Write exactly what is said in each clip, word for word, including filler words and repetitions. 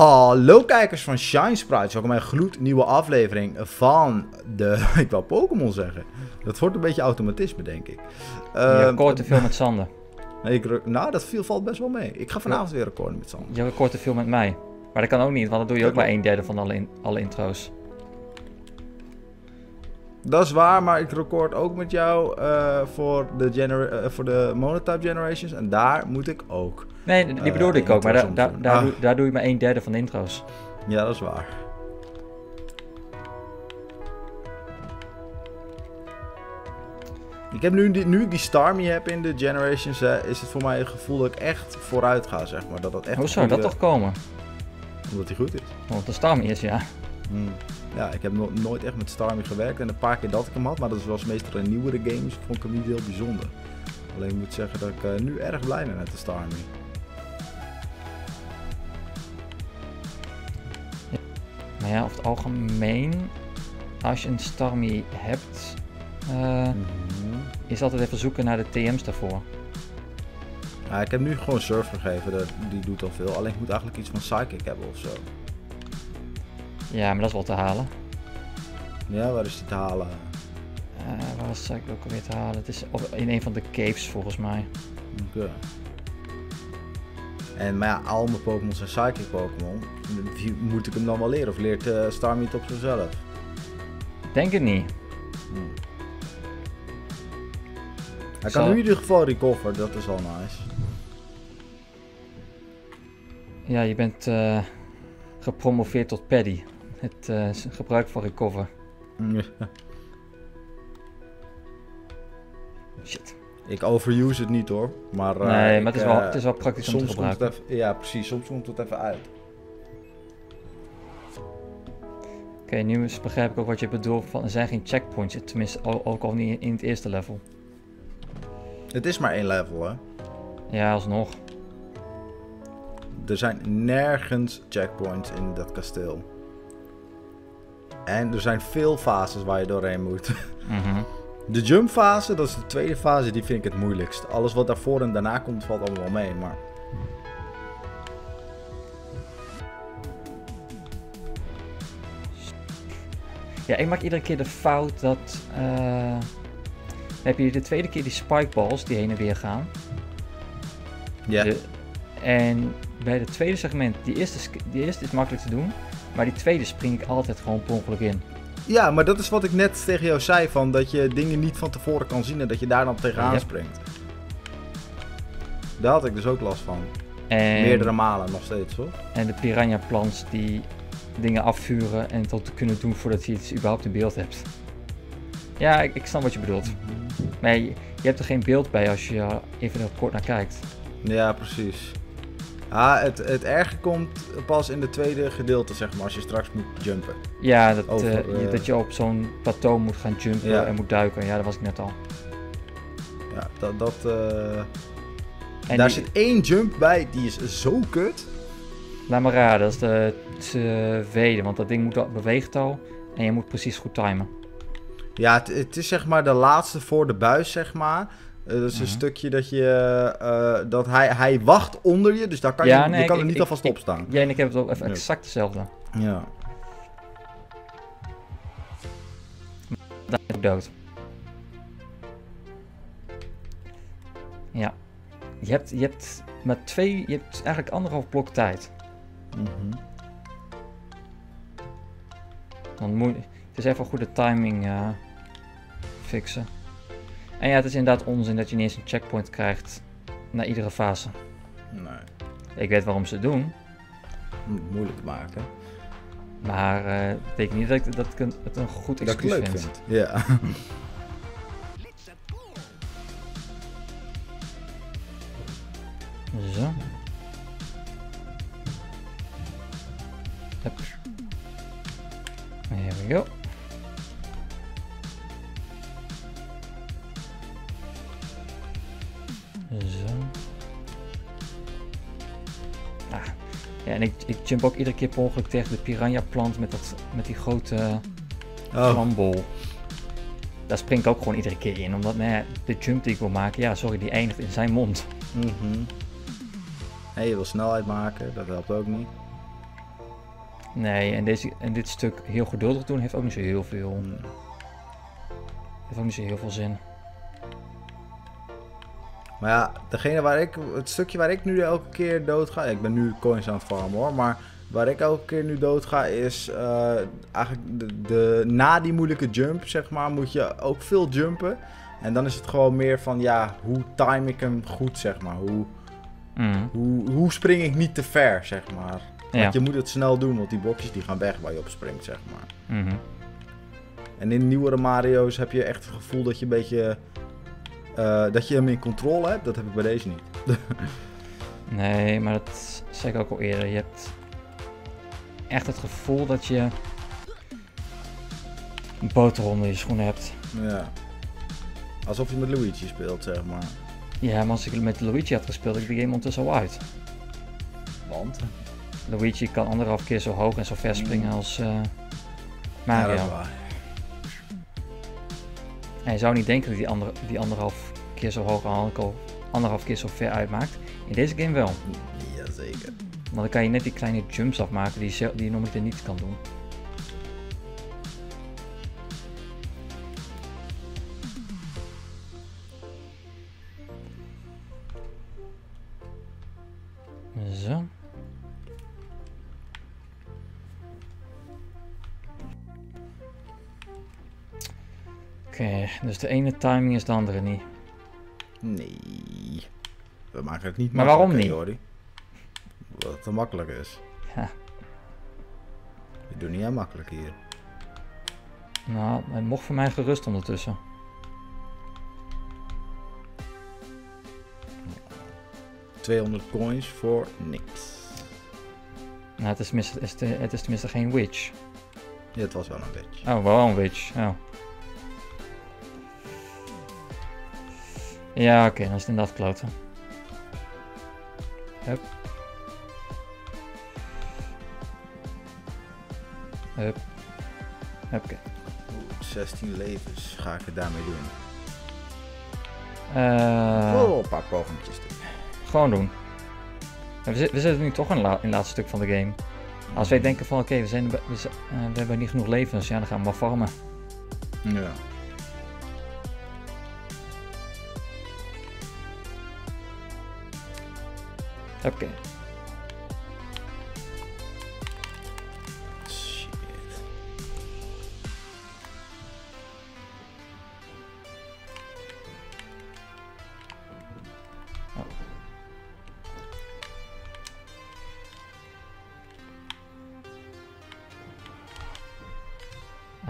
Hallo kijkers van ShineSprites, welkom bij een gloednieuwe aflevering van de... Ik wou Pokémon zeggen. Dat wordt een beetje automatisme, denk ik. Je um, record te veel met Sander. Ik, nou, dat viel, valt best wel mee. Ik ga vanavond weer recorden met Sander. Je record te veel met mij. Maar dat kan ook niet, want dan doe je ook maar een derde van alle, in, alle intro's. Dat is waar, maar ik record ook met jou uh, voor, de uh, voor de Monotype Generations. En daar moet ik ook. Nee, die uh, bedoelde ik ook, maar da da da daar, ah. doe, daar doe je maar een derde van de intro's. Ja, dat is waar. Ik heb nu, die, nu ik die Starmie heb in de Generations, uh, is het voor mij het gevoel dat ik echt vooruit ga, zeg maar. Dat dat echt Hoezo, goede... dat toch komen? Omdat hij goed is. Omdat de Starmie is, ja. Hmm. Ja, ik heb no nooit echt met Starmie gewerkt en een paar keer dat ik hem had, maar dat was meestal in nieuwere games, vond ik hem niet heel bijzonder. Alleen ik moet zeggen dat ik uh, nu erg blij ben met de Starmie. Ja, maar ja, over het algemeen, als je een Starmie hebt, uh, mm-hmm. is altijd even zoeken naar de T M's daarvoor. Ja, ik heb nu gewoon Surf gegeven, dat, die doet al veel, alleen ik moet eigenlijk iets van Psychic hebben ofzo. Ja, maar dat is wel te halen. Ja, waar is die te halen? Uh, waar is Psychic ook alweer te halen? Het is op, in een van de caves volgens mij. Oké. Okay. En maar ja, al mijn Pokémon zijn Psychic Pokémon. Moet ik hem dan wel leren? Of leert uh, Starmie het op zichzelf? Denk het niet. Hmm. Hij Zal... kan nu in ieder geval recover, dat is al nice. Ja, je bent... Uh... gepromoveerd tot Paddy. Het uh, gebruik van recover. Ja. Shit. Ik overuse het niet hoor. Maar, uh, nee, ik, maar het is wel, uh, het is wel praktisch soms om te gebruiken. Komt het even, ja, precies. Soms komt het even uit. Oké, okay, nu begrijp ik ook wat je bedoelt van er zijn geen checkpoints. Tenminste, ook al niet in het eerste level. Het is maar één level, hè? Ja, alsnog. Er zijn nergens checkpoints in dat kasteel. En er zijn veel fases waar je doorheen moet. Mm-hmm. De jump fase, dat is de tweede fase, die vind ik het moeilijkst. Alles wat daarvoor en daarna komt, valt allemaal wel mee, maar... Ja, ik maak iedere keer de fout dat... Uh... Heb je de tweede keer die spikeballs die heen en weer gaan? Ja. Yeah. De... En... Bij het tweede segment, die eerste, die eerste is makkelijk te doen, maar die tweede spring ik altijd gewoon per ongeluk in. Ja, maar dat is wat ik net tegen jou zei, van dat je dingen niet van tevoren kan zien en dat je daar dan tegenaan yep. springt. Daar had ik dus ook last van. En, Meerdere malen nog steeds, hoor. En de piranha plants die dingen afvuren en tot kunnen doen voordat je het überhaupt in beeld hebt. Ja, ik, ik snap wat je bedoelt. Maar je, je hebt er geen beeld bij als je even er kort naar kijkt. Ja, precies. Ah, het, het erge komt pas in de tweede gedeelte, zeg maar, als je straks moet jumpen. Ja, dat, Over, uh, uh, dat je op zo'n plateau moet gaan jumpen ja. en moet duiken. Ja, dat was ik net al. Ja, dat... dat uh... daar die... zit één jump bij, die is zo kut. Laat maar raden, dat is de tweede, want dat ding moet al, beweegt al en je moet precies goed timen. Ja, het, het is zeg maar de laatste voor de buis, zeg maar. Uh, dat is een mm-hmm. stukje dat je, uh, dat hij, hij wacht onder je, dus daar kan ja, je, nee, je kan ik, er niet ik, alvast op staan. Ja, en ik heb het ook even ja. exact hetzelfde. Ja. Daar ben ik dood. Ja. Je hebt, je hebt maar twee, je hebt eigenlijk anderhalf blok tijd. Mm-hmm. Dan moet, het is even een goede timing uh, fixen. En ja, het is inderdaad onzin dat je niet eens een checkpoint krijgt na iedere fase. Nee. Ik weet waarom ze het doen. Moeilijk maken. Maar uh, dat betekent niet dat ik, dat ik het een goed excuus vind. Dat ik leuk vind, ja. Zo. Hup. Here we go. En ik, ik jump ook iedere keer per ongeluk tegen de piranha plant met, dat, met die grote vlambol. Oh. Daar spring ik ook gewoon iedere keer in, omdat nou ja, de jump die ik wil maken, ja sorry, die eindigt in zijn mond. Mm-hmm. En je wil snelheid maken, dat helpt ook niet. Nee, en, deze, en dit stuk heel geduldig doen heeft ook niet zo heel veel. Hmm. Heeft ook niet zo heel veel zin. Maar ja, degene waar ik, het stukje waar ik nu elke keer dood ga, ja, ik ben nu coins aan het farmen hoor, maar waar ik elke keer nu dood ga is uh, eigenlijk de, de, na die moeilijke jump, zeg maar, moet je ook veel jumpen. En dan is het gewoon meer van, ja, hoe time ik hem goed, zeg maar. Hoe, mm. hoe, hoe spring ik niet te ver, zeg maar. Want ja. je moet het snel doen, want die blokjes die gaan weg waar je op springt, zeg maar. Mm-hmm. En in nieuwere Mario's heb je echt het gevoel dat je een beetje... Uh, dat je hem in controle hebt, dat heb ik bij deze niet. Nee, maar dat zei ik ook al eerder. Je hebt echt het gevoel dat je een boter onder je schoenen hebt. Ja. Alsof je met Luigi speelt, zeg maar. Ja, maar als ik met Luigi had gespeeld, had ik de game ondertussen al uit. Want? Luigi kan anderhalf keer zo hoog en zo ver springen als uh, Mario. Ja, dat is waar. En je zou niet denken dat die, ander, die anderhalf keer zo hoog en anderhalf keer zo ver uitmaakt. In deze game wel. Jazeker. Want dan kan je net die kleine jumps afmaken die je, je normaliter niet kan doen. Zo. Oké, okay, dus de ene timing is de andere niet. Nee. We maken het niet makkelijk. Maar waarom niet? Jordi. Omdat het te makkelijk is. Ja. Je doet niet aan makkelijk hier. Nou, het mocht voor mij gerust ondertussen. tweehonderd coins voor niks. Nou, het is, mis, het, is te, het is tenminste geen witch. Ja, het was wel een witch. Oh, wel een witch. Oh. Ja, oké, okay, dan is het inderdaad kloten. Hup. Hup. Hup, okay. zestien levens ga ik het daarmee doen. Uh... Oh, een paar pogentjes doen. Gewoon doen. We, zit, we zitten nu toch in, la, in het laatste stuk van de game. Als wij denken van, oké, okay, we, we, we, we hebben niet genoeg levens, ja, dan gaan we maar farmen. Ja. Oké. Okay. Shit. Oh.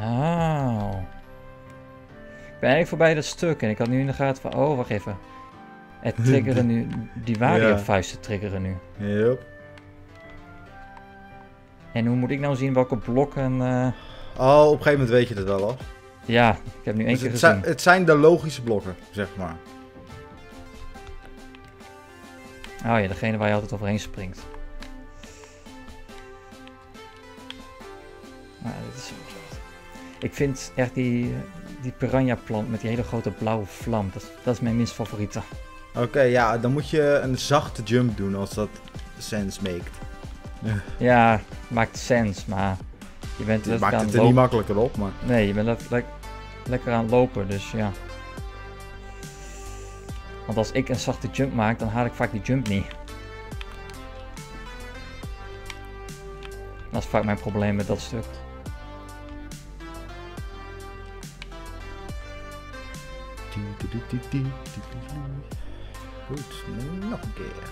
Oh. Ik ben eigenlijk voorbij dat stuk en ik had nu in de gaten van, oh, wacht even. Het triggeren nu, die Wario-vuisten ja. triggeren nu. Yep. En hoe moet ik nou zien welke blokken... Uh... Oh, op een gegeven moment weet je dat wel al. Ja, ik heb nu één dus keer het gezien. Zijn, het zijn de logische blokken, zeg maar. Oh ja, degene waar je altijd overheen springt. Ah, dit is... Ik vind echt die, die piranha-plant met die hele grote blauwe vlam, dat, dat is mijn minst favoriete. Oké, okay, ja, dan moet je een zachte jump doen als dat sense maakt. Ja, maakt sense, maar je bent je maakt aan het er lopen. Niet makkelijker op, maar... Nee, je bent le le lekker aan het lopen, dus ja. Want als ik een zachte jump maak, dan haal ik vaak die jump niet. Dat is vaak mijn probleem met dat stuk. Goed, nog een keer.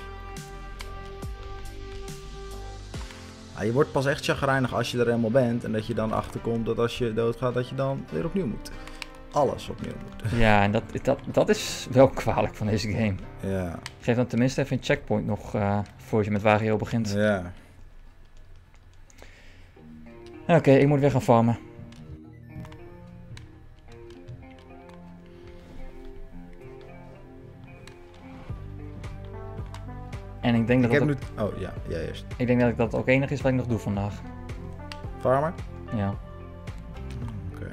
Ja, je wordt pas echt chagrijnig als je er helemaal bent en dat je dan achterkomt dat als je doodgaat dat je dan weer opnieuw moet. Alles opnieuw moet. Ja, en dat, dat, dat is wel kwalijk van deze game. Ja. Geef dan tenminste even een checkpoint nog uh, voordat je met Wario begint. Ja. Oké, okay, ik moet weer gaan farmen. En ik denk dat ik dat heb ook... nu... Oh ja, jij eerst. Ik denk dat ik dat ook enig is wat ik nog doe vandaag. Farmer? Ja. Oké. Okay.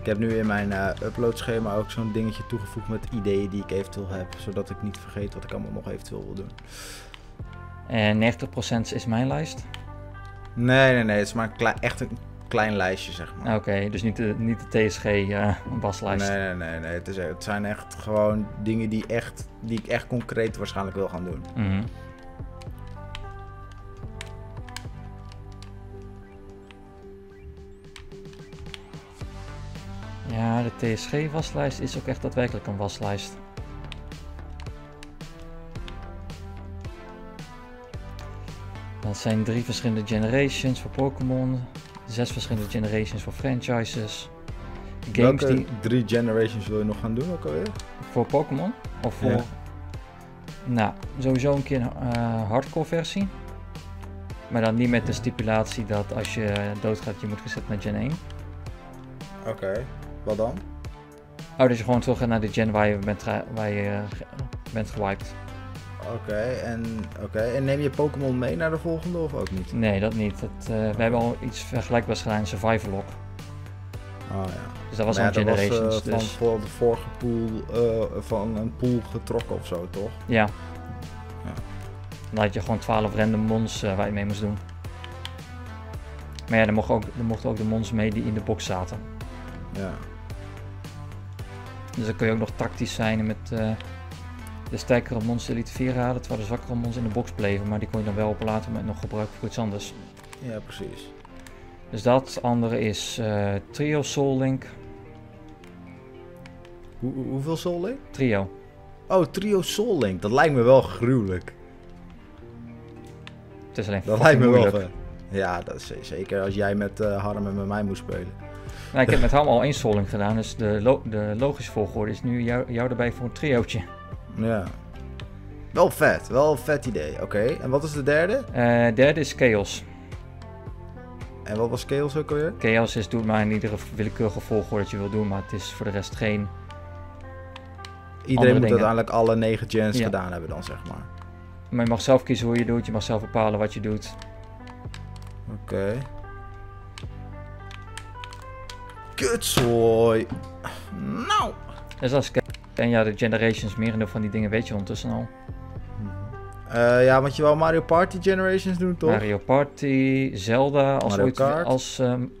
Ik heb nu in mijn uh, uploadschema ook zo'n dingetje toegevoegd met ideeën die ik eventueel heb, zodat ik niet vergeet wat ik allemaal nog eventueel wil doen. En negentig procent is mijn lijst? Nee, nee, nee. Het is maar een klein, echt een klein lijstje, zeg maar. Oké, okay, dus niet de, niet de T S G-waslijst. Uh, nee, nee, nee. nee. Het, is, het zijn echt gewoon dingen die, echt, die ik echt concreet waarschijnlijk wil gaan doen. Mm-hmm. Ja, de T S G-waslijst is ook echt daadwerkelijk een waslijst. Dat zijn drie verschillende generations voor Pokémon, zes verschillende generations voor franchises. Games Welke die... drie generations wil je nog gaan doen ook alweer? Voor Pokémon? Of voor... Ja. Nou, sowieso een keer een uh, hardcore versie. Maar dan niet met de stipulatie dat als je doodgaat je moet gezet naar gen één. Oké, okay. Wat dan? Oh, dat je gewoon terug gaat naar de gen waar je bent, waar je, uh, bent gewiped. Oké, okay, en, okay. en neem je Pokémon mee naar de volgende of ook niet? Nee, dat niet. Dat, uh, okay. We hebben al iets vergelijkbaars gedaan in Survival Lock. Oh ja. Dus dat was ja, een dat Generations. Was, uh, dus. Van de vorige pool, uh, van een pool getrokken of zo, toch? Ja. ja. Dan had je gewoon twaalf random mons uh, waar je mee moest doen. Maar ja, er mochten ook, mocht ook de mons mee die in de box zaten. Ja. Dus dan kun je ook nog tactisch zijn met... Uh, de sterkere monster liet vier raden, terwijl de zwakkere monsters in de box bleven, maar die kon je dan wel op later moment nog gebruiken voor iets anders. Ja, precies. Dus dat andere is uh, Trio Soul Link. Hoe, hoeveel Soul Link? Trio. Oh, Trio Soul Link. Dat lijkt me wel gruwelijk. Het is alleen dat lijkt me moeilijk. Wel. Ja, dat is zeker als jij met uh, Harm en met mij moest spelen. Nou, ik heb met Harm al één Soul Link gedaan, dus de, lo de logische volgorde is nu jou, jou erbij voor een triootje. Ja. Wel vet, wel een vet idee. Oké, okay. En wat is de derde? Uh, derde is Chaos. En wat was Chaos ook alweer? Chaos is doe maar in iedere willekeurige volgorde dat je wil doen, maar het is voor de rest geen... Iedereen moet dingen. Uiteindelijk alle negen gens ja. gedaan hebben dan, zeg maar. Maar je mag zelf kiezen hoe je doet, je mag zelf bepalen wat je doet. Oké. Okay. Kutzooi! Nou! Dus dat is Chaos. En ja, de Generations, merendeel van die dingen weet je ondertussen al. Uh, ja, want je wou Mario Party Generations doen, toch? Mario Party, Zelda, als, ooit, als um,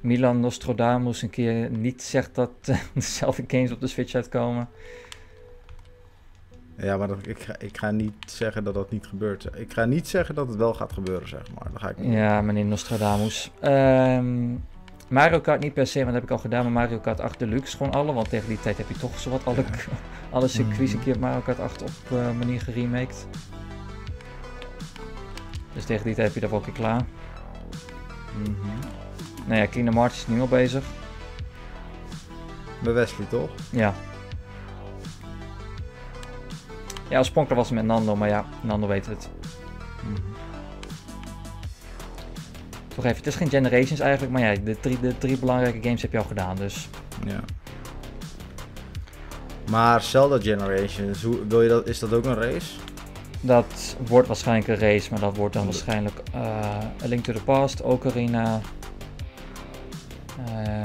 Milan Nostradamus een keer niet zegt dat uh, dezelfde games op de Switch uitkomen. Ja, maar dat, ik, ga, ik ga niet zeggen dat dat niet gebeurt. Ik ga niet zeggen dat het wel gaat gebeuren, zeg maar. Dat ga ik niet ja, meneer Nostradamus. Um, Mario Kart niet per se, want dat heb ik al gedaan, maar Mario Kart acht Deluxe gewoon alle, want tegen die tijd heb je toch zowat alle, ja. alle circuits een keer Mario Kart acht op uh, manier geremaked. Dus tegen die tijd heb je dat wel een keer klaar. Mm-hmm. Nou ja, Kingdom Hearts is nu al bezig. Bij Wesley toch? Ja. Ja, oorspronkelijk was het met Nando, maar ja, Nando weet het. Mm-hmm. Toch even, het is geen Generations eigenlijk, maar ja, de drie, de drie belangrijke games heb je al gedaan, dus. Ja. Maar Zelda Generations, hoe, wil je dat, is dat ook een race? Dat wordt waarschijnlijk een race, maar dat wordt dan waarschijnlijk uh, A Link to the Past, Ocarina. Uh,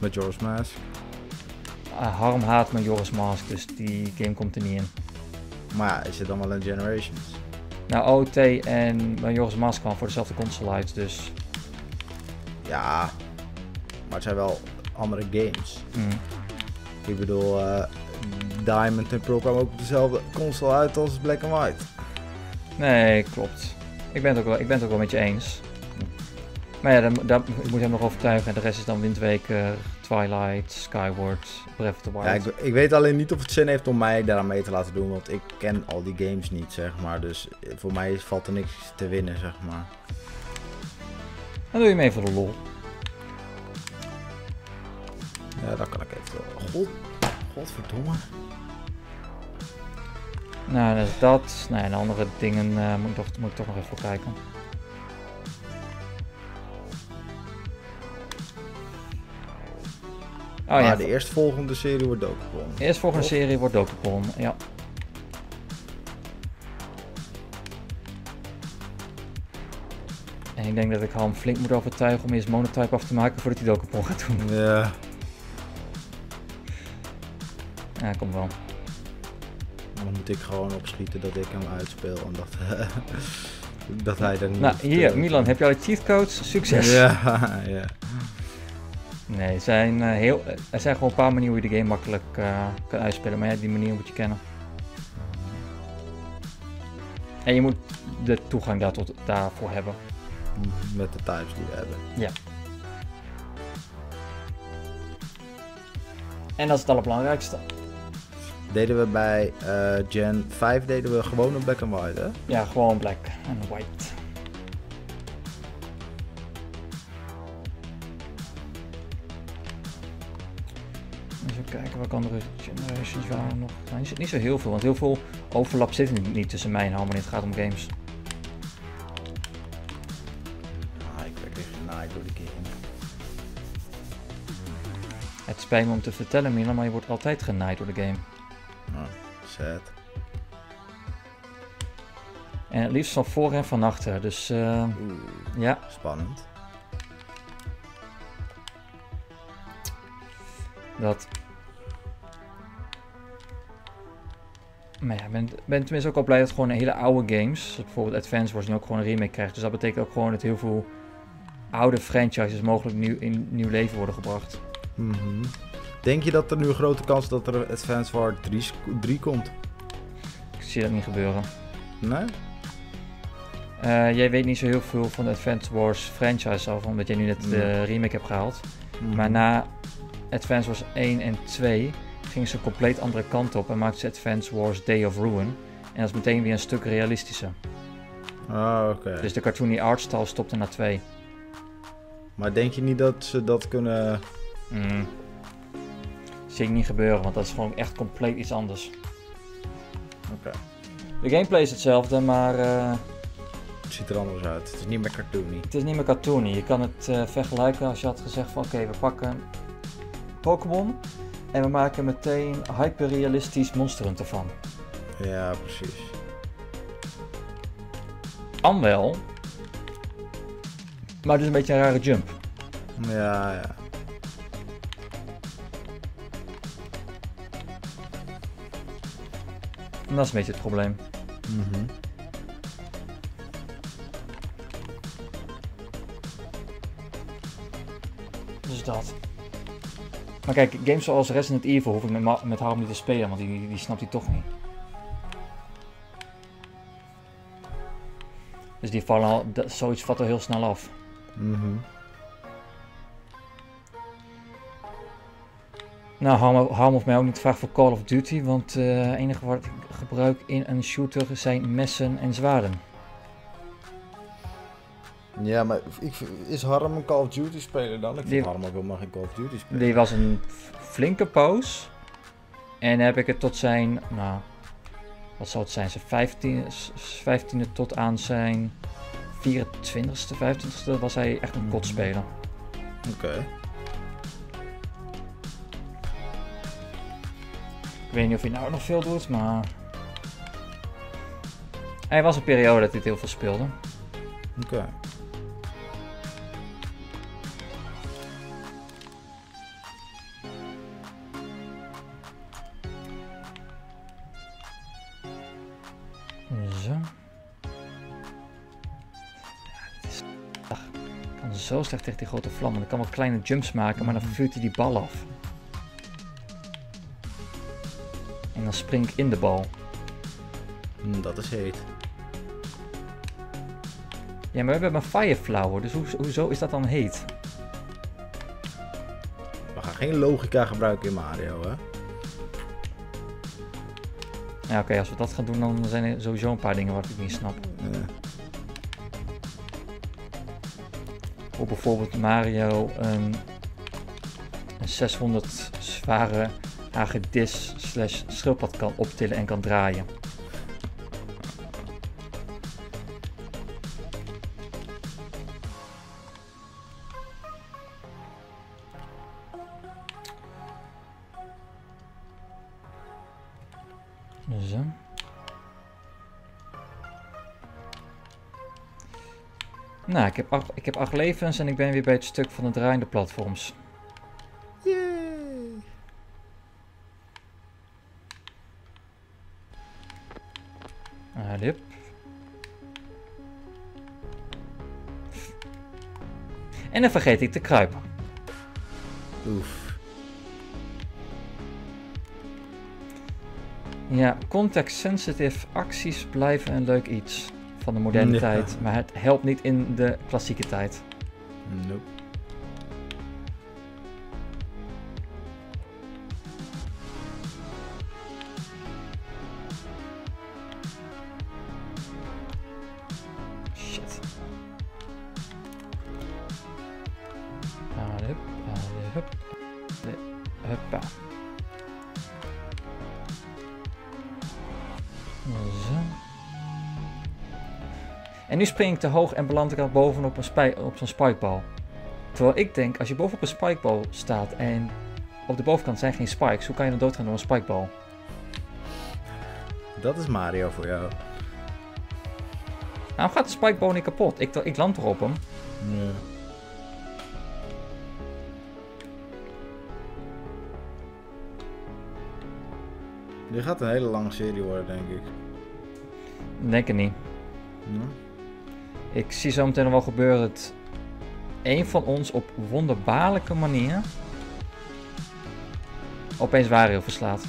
Majora's Mask. Uh, Harm haat Majora's Mask, dus die game komt er niet in. Maar ja, is het dan wel een Generations? Nou, O T en Majora's Mask kwam voor dezelfde console uit, dus... Ja, maar het zijn wel andere games. Mm. Ik bedoel, uh, Diamond en Pearl kwamen ook op dezelfde console uit als Black and White. Nee, klopt. Ik ben het ook wel, ik ben het ook wel met je eens. Mm. Maar ja, dat, dat, ik moet hem nog overtuigen en de rest is dan Windweek, uh, Twilight, Skyward, Breath of the Wild. Ja, ik, ik weet alleen niet of het zin heeft om mij daaraan mee te laten doen, want ik ken al die games niet, zeg maar. Dus voor mij valt er niks te winnen, zeg maar. Dan doe je mee voor de lol. Ja, dat kan ik even. God, godverdomme. Nou, dat is dat. Nou, en andere dingen uh, moet, ik toch, moet ik toch nog even voor kijken. Oh, maar ja, de eerstvolgende serie wordt Dokupon. De eerstvolgende Top. serie wordt Dokupon, ja. En ik denk dat ik Ham flink moet overtuigen om eerst Monotype af te maken voordat hij Dokupon gaat doen. Ja. Ja, komt wel. Dan moet ik gewoon opschieten dat ik hem uitspeel. Omdat dat hij er niet... Nou, hier, Milan, heb jij de cheat codes? Succes! Ja, ja. Nee, er zijn, uh, heel, er zijn gewoon een paar manieren hoe je de game makkelijk uh, kan uitspelen. Maar ja, die manier moet je kennen. En je moet de toegang daar tot, daarvoor hebben. Met de types die we hebben. Ja. En dat is het allerbelangrijkste. Deden we bij uh, Gen vijf deden we gewoon een black and white, hè? Ja, gewoon black and white. Even kijken welke andere generations waren nog. Nou, er zit niet zo heel veel, want heel veel overlap zit niet tussen mij en Harm wanneer het gaat om games. Ah, ik werk even na, ik doe de game. Het spijt me om te vertellen, Milan, maar je wordt altijd genaaid door de game. Oh, sad. En het liefst van voor en van achter, dus uh, Oeh, ja. Spannend. Dat. Maar ja, ik ben, ben tenminste ook al blij dat gewoon hele oude games, bijvoorbeeld Advance Wars, nu ook gewoon een remake krijgt. Dus dat betekent ook gewoon dat heel veel oude franchises mogelijk nieuw, in nieuw leven worden gebracht. Mm-hmm. Denk je dat er nu een grote kans is dat er Advance Wars drie komt? Ik zie dat niet gebeuren. Nee? Uh, jij weet niet zo heel veel van de Advance Wars franchise af, omdat jij nu net de nee. remake hebt gehaald. Mm-hmm. Maar na Advance Wars één en twee gingen ze een compleet andere kant op en maakten ze Advance Wars Day of Ruin. En dat is meteen weer een stuk realistischer. Ah, oké. Okay. Dus de cartoony artstyle stopte na twee. Maar denk je niet dat ze dat kunnen... Mm. Zie ik niet gebeuren, want dat is gewoon echt compleet iets anders. Oké. Okay. De gameplay is hetzelfde, maar... Uh... Het ziet er anders uit. Het is niet meer cartoony. Het is niet meer cartoony. Je kan het uh, vergelijken als je had gezegd van... Oké, okay, we pakken Pokémon en we maken meteen hyperrealistisch Monster Hunter van. Ja, precies. Kan wel. Maar dus een beetje een rare jump. Ja, ja. En dat is een beetje het probleem. Mm-hmm. Dus dat. Maar kijk, games zoals Resident Evil hoef ik met, met Harm niet te spelen, want die, die snapt hij toch niet. Dus die vallen al, dat, zoiets valt al heel snel af. Mm-hmm. Nou, Harm, Harm of mij ook niet vragen voor Call of Duty, want het uh, enige wat ik gebruik in een shooter zijn messen en zwaarden. Ja, maar ik, is Harm een Call of Duty speler dan? Ik vind Harm ook helemaal geen Call of Duty speler. Die was een flinke poos. En heb ik het tot zijn, nou, wat zou het zijn, zijn vijftiende tot aan zijn vierentwintigste, vijfentwintigste was hij echt een kotspeler. Oké. Okay. Ik weet niet of hij nou nog veel doet, maar... Hij was een periode dat hij heel veel speelde. Oké. Okay. Zo. Ja, het is... Ach, ik kan zo slecht tegen die grote vlammen. Ik kan wel kleine jumps maken, maar dan vuurt hij die bal af. En dan spring ik in de bal. Dat is heet. Ja, maar we hebben een fireflower, dus ho hoezo is dat dan heet? We gaan geen logica gebruiken in Mario, hè? Ja, oké, okay, als we dat gaan doen, dan zijn er sowieso een paar dingen wat ik niet snap. Ja. Hoe bijvoorbeeld Mario een, een zeshonderd zware hagedis slash schildpad kan optillen en kan draaien. Zo. Nou, ik heb, acht, ik heb acht levens en ik ben weer bij het stuk van de draaiende platforms. hip. En dan vergeet ik te kruipen. Oef. Ja, context-sensitive acties blijven een leuk iets van de moderne ja. tijd. Maar het helpt niet in de klassieke tijd. Nope. Nu spring ik te hoog en beland ik al bovenop zo'n spikebal. Terwijl ik denk, als je bovenop een spikebal staat en op de bovenkant zijn geen spikes, hoe kan je dan doodgaan door een spikebal? Dat is Mario voor jou. Waarom nou, gaat de spikebal niet kapot? Ik, ik land erop hem. Nee. Dit gaat een hele lange serie worden, denk ik. Denk het niet. Nee? Ik zie zo meteen nog wel gebeuren dat een van ons op wonderbaarlijke manier opeens Wario verslaat.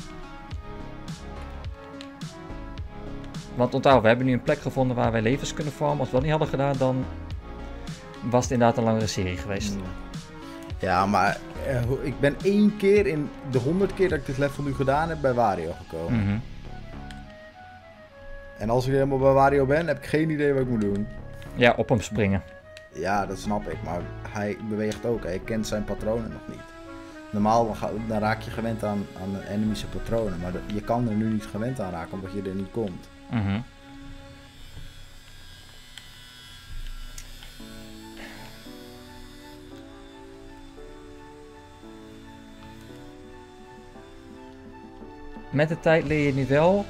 Want onthoud, we hebben nu een plek gevonden waar wij levens kunnen vormen. Als we dat niet hadden gedaan, dan was het inderdaad een langere serie geweest. Ja, maar ik ben één keer in de honderd keer dat ik dit level nu gedaan heb bij Wario gekomen. Mm-hmm. En als ik helemaal bij Wario ben, heb ik geen idee wat ik moet doen. Ja, op hem springen. Ja, dat snap ik. Maar hij beweegt ook. Hij kent zijn patronen nog niet. Normaal dan raak je gewend aan, aan de enemies patronen. Maar je kan er nu niet gewend aan raken, omdat je er niet komt. Mm-hmm. Met de tijd leer je nu wel...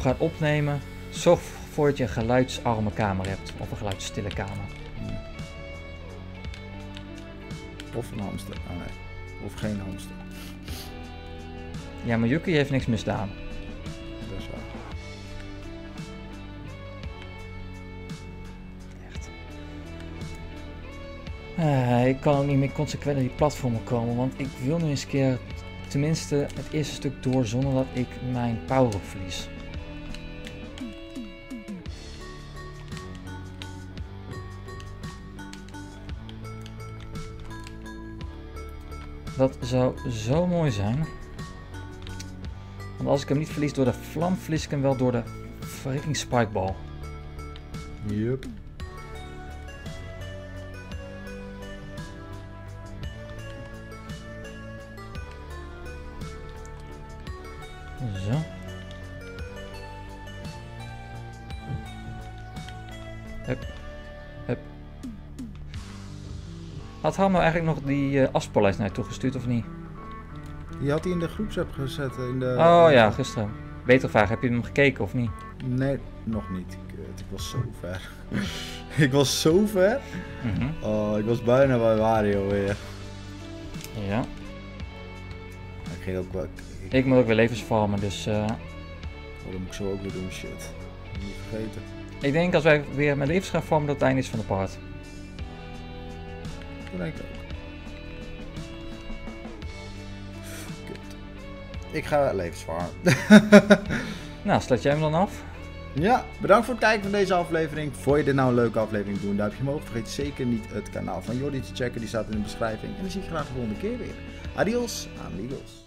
gaat opnemen, zorg voor dat je een geluidsarme kamer hebt of een geluidsstille kamer. Hmm. Of een hamster, ah, nee. Of geen hamster. Ja, maar Yuki heeft niks misdaan. Dat is waar. Echt. Uh, ik kan ook niet meer consequent naar die platformen komen, want ik wil nu eens een keer, tenminste het eerste stuk door zonder dat ik mijn power-up verlies. Dat zou zo mooi zijn. Want als ik hem niet verlies door de vlam, verlies ik hem wel door de freaking spikebal. Yep. Zo. Hup. Hup. Had Harm eigenlijk nog die uh, afspeellijst naar je toegestuurd of niet? Die had hij in de groepsapp gezet. In de... Oh ja, gisteren. Betere vraag, heb je hem gekeken of niet? Nee, nog niet. Ik, ik was zo ver. ik was zo ver. Mm-hmm. Oh, ik was bijna bij Wario weer. Ja. Ik ging ook wel... Ik, ik moet ook weer levens farmen, dus... Uh... Oh, dat moet ik zo ook weer doen, shit. Niet vergeten. Ik denk als wij weer met levens gaan farmen dat het einde is van de part. Denk ik ook. Kut. Ik ga levensvaar. Nou, sluit jij hem dan af? Ja, bedankt voor het kijken van deze aflevering. Vond je dit nou een leuke aflevering, doe een duimpje omhoog. Vergeet zeker niet het kanaal van Jordi te checken, die staat in de beschrijving. En dan zie ik je graag de volgende keer weer. Adios, amigos.